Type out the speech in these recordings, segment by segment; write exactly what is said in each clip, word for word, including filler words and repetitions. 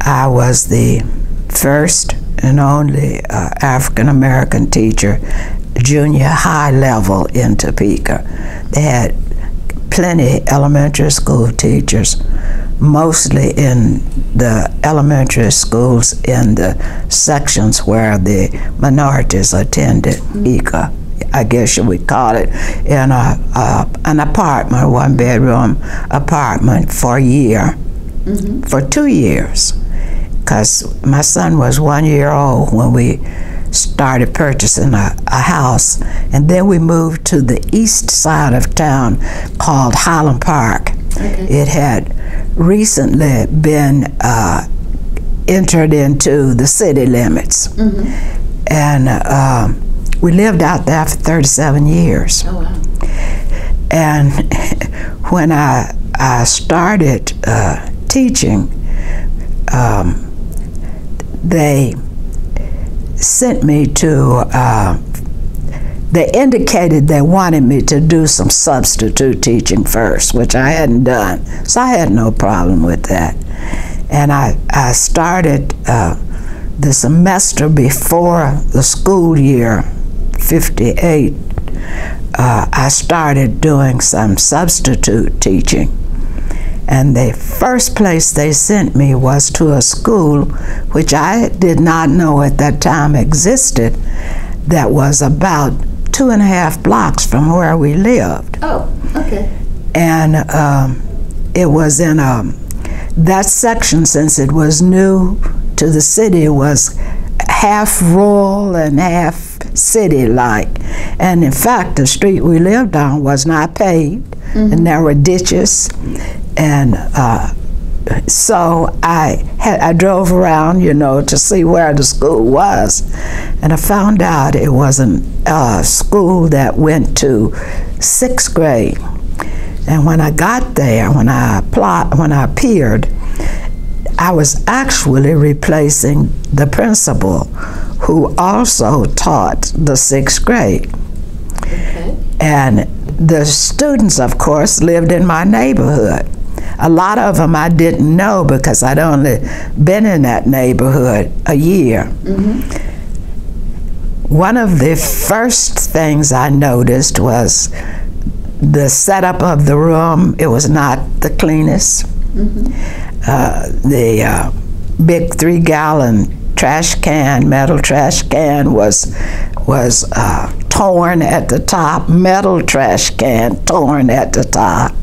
I was the first and only uh, African-American teacher, junior high level in Topeka. They had plenty elementary school teachers, mostly in the elementary schools in the sections where the minorities attended. Mm-hmm. Eka, I guess you would call it, in a, a, an apartment, one bedroom apartment for a year, mm-hmm. for two years. Because my son was one year old when we started purchasing a, a house. And then we moved to the east side of town called Highland Park. Okay. It had recently been uh, entered into the city limits. Mm-hmm. And uh, we lived out there for thirty-seven years. Oh, wow. And when I, I started uh, teaching, um, they sent me to, uh, they indicated they wanted me to do some substitute teaching first, which I hadn't done, so I had no problem with that. And I, I started uh, the semester before the school year, fifty-eight, uh, I started doing some substitute teaching. And the first place they sent me was to a school which I did not know at that time existed, that was about two and a half blocks from where we lived. Oh, okay. And um, it was in a, that section, since it was new to the city, was half rural and half city-like. And in fact, the street we lived on was not paved, mm-hmm. and there were ditches. And uh, so I, had, I drove around, you know, to see where the school was. And I found out it was a uh, school that went to sixth grade. And when I got there, when I, applied, when I appeared, I was actually replacing the principal, who also taught the sixth grade. Okay. And the students, of course, lived in my neighborhood. A lot of them I didn't know because I'd only been in that neighborhood a year. Mm-hmm. One of the first things I noticed was the setup of the room. It was not the cleanest. Mm-hmm. uh, the uh, big three-gallon trash can, metal trash can, was was uh, torn at the top, metal trash can torn at the top.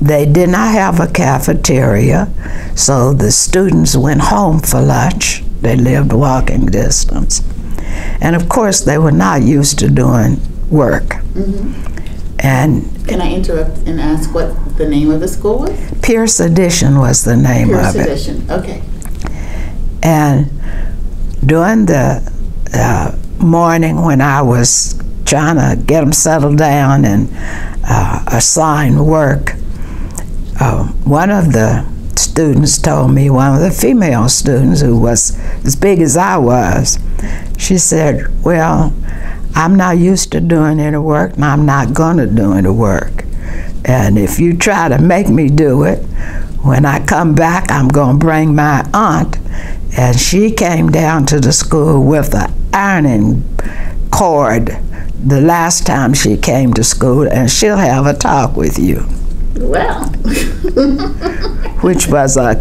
They did not have a cafeteria, so the students went home for lunch. They lived walking distance. And of course, they were not used to doing work. Mm-hmm. And can I interrupt and ask what the name of the school was? Pierce Addition was the name Pierce of it. Pierce Addition, okay. And during the uh, morning when I was trying to get them settled down and uh, assign work, Uh, one of the students told me, one of the female students who was as big as I was, she said, well, I'm not used to doing any work, and I'm not going to do any work. And if you try to make me do it, when I come back, I'm going to bring my aunt. And she came down to the school with an ironing cord the last time she came to school, and she'll have a talk with you. Well, which was a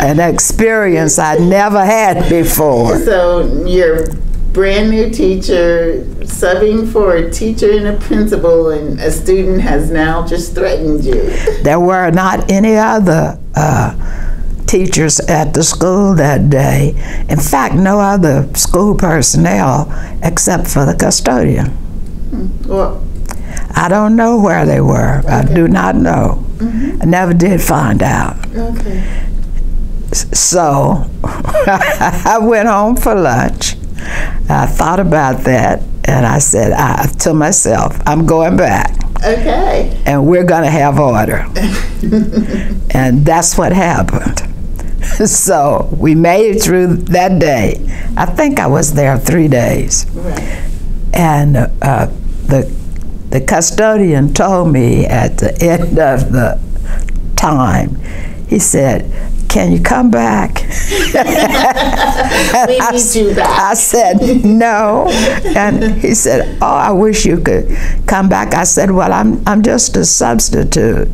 an experience I never had before. So you're a brand new teacher, subbing for a teacher and a principal, and a student has now just threatened you. There were not any other uh, teachers at the school that day. In fact, no other school personnel except for the custodian. Well, I don't know where they were. Okay. I do not know. Mm-hmm. I never did find out. Okay. So I went home for lunch. I thought about that, and I said I, to myself, I'm going back. Okay. And we're going to have order. And that's what happened. So we made it through that day. I think I was there three days. Right. And uh, the The custodian told me at the end of the time, he said, can you come back? We need you back. I said, no. And he said, oh, I wish you could come back. I said, well, I'm, I'm just a substitute.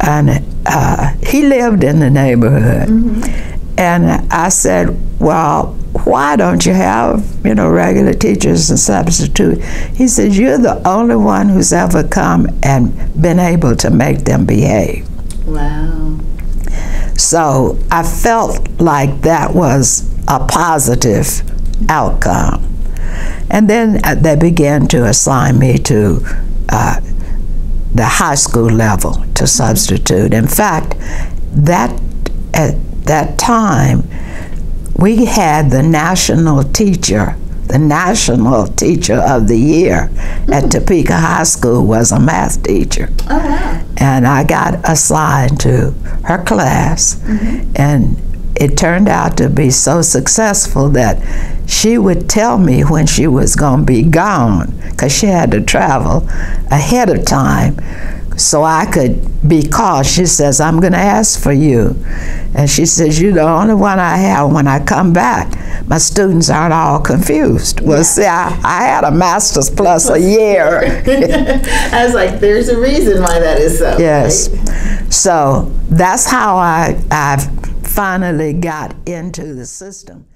And uh, he lived in the neighborhood. Mm-hmm. And I said, well, why don't you have, you know, regular teachers and substitute? He said, you're the only one who's ever come and been able to make them behave. Wow. So I felt like that was a positive outcome. And then they began to assign me to uh, the high school level to substitute. In fact, that at that time, we had the national teacher, the national teacher of the year at Topeka High School was a math teacher. Oh, wow. And I got assigned to her class. Mm-hmm. And it turned out to be so successful that she would tell me when she was going to be gone, because she had to travel ahead of time, so I could be called. She says, I'm going to ask for you. And she says, you're the only one I have. When I come back, my students aren't all confused. Well, yeah. See, I, I had a master's plus a year. I was like, there's a reason why that is so. Yes. Right? So that's how I, I've finally got into the system.